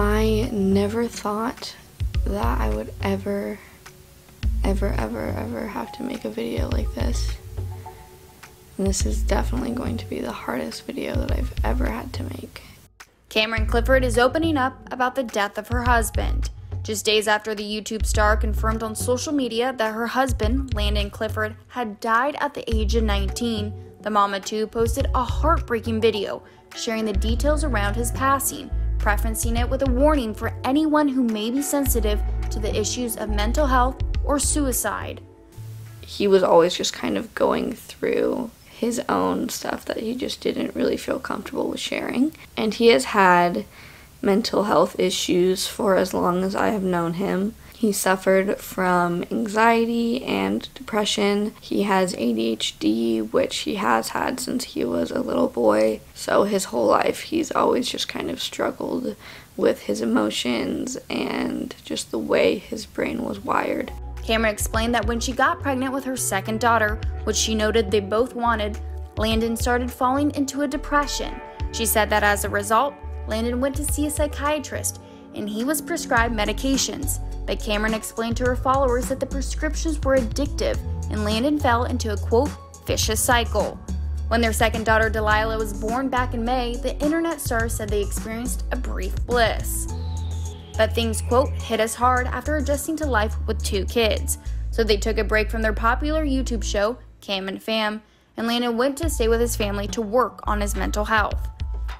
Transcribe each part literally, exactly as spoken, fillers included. I never thought that I would ever, ever, ever, ever have to make a video like this. And this is definitely going to be the hardest video that I've ever had to make. Camryn Clifford is opening up about the death of her husband. Just days after the YouTube star confirmed on social media that her husband, Landon Clifford, had died at the age of nineteen, the mama too posted a heartbreaking video sharing the details around his passing, prefacing it with a warning for anyone who may be sensitive to the issues of mental health or suicide. He was always just kind of going through his own stuff that he just didn't really feel comfortable with sharing. And he has had mental health issues for as long as I have known him. He suffered from anxiety and depression. He has A D H D, which he has had since he was a little boy. So his whole life, he's always just kind of struggled with his emotions and just the way his brain was wired. Camryn explained that when she got pregnant with her second daughter, which she noted they both wanted, Landon started falling into a depression. She said that as a result, Landon went to see a psychiatrist and he was prescribed medications. But Camryn explained to her followers that the prescriptions were addictive and Landon fell into a quote, vicious cycle. When their second daughter Delilah was born back in May, the internet star said they experienced a brief bliss. But things, quote, hit us hard after adjusting to life with two kids. So they took a break from their popular YouTube show, Cam and Fam, and Landon went to stay with his family to work on his mental health.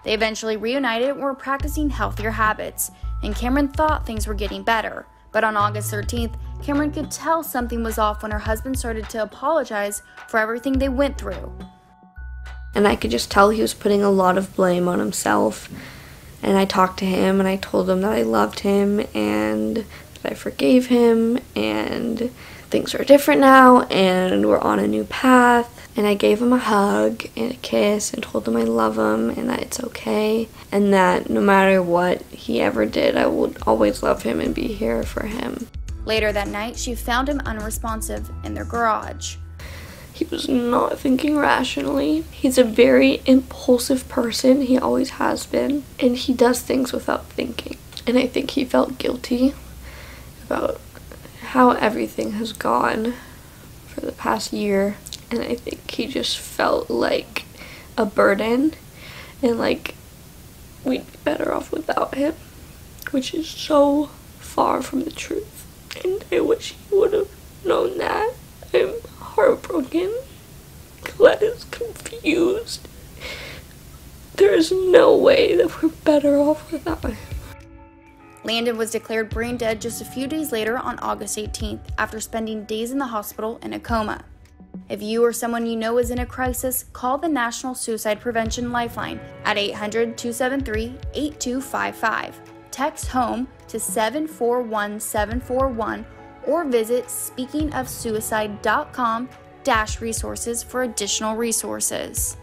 They eventually reunited and were practicing healthier habits, and Camryn thought things were getting better. But on August thirteenth, Camryn could tell something was off when her husband started to apologize for everything they went through. And I could just tell he was putting a lot of blame on himself. And I talked to him and I told him that I loved him and that I forgave him and things are different now and we're on a new path. And I gave him a hug and a kiss and told him I love him and that it's okay. And that no matter what he ever did, I would always love him and be here for him. Later that night, she found him unresponsive in their garage. He was not thinking rationally. He's a very impulsive person. He always has been. And he does things without thinking. And I think he felt guilty about how everything has gone for the past year. And I think he just felt like a burden and like we'd be better off without him, which is so far from the truth. And I wish he would have known that. I'm heartbroken. Colette is confused. There is no way that we're better off without him. Landon was declared brain dead just a few days later on August eighteenth after spending days in the hospital in a coma. If you or someone you know is in a crisis, call the National Suicide Prevention Lifeline at eight hundred, two seven three, eight two five five. Text HOME to seven four one seven four one or visit speaking of suicide dot com dash resources for additional resources.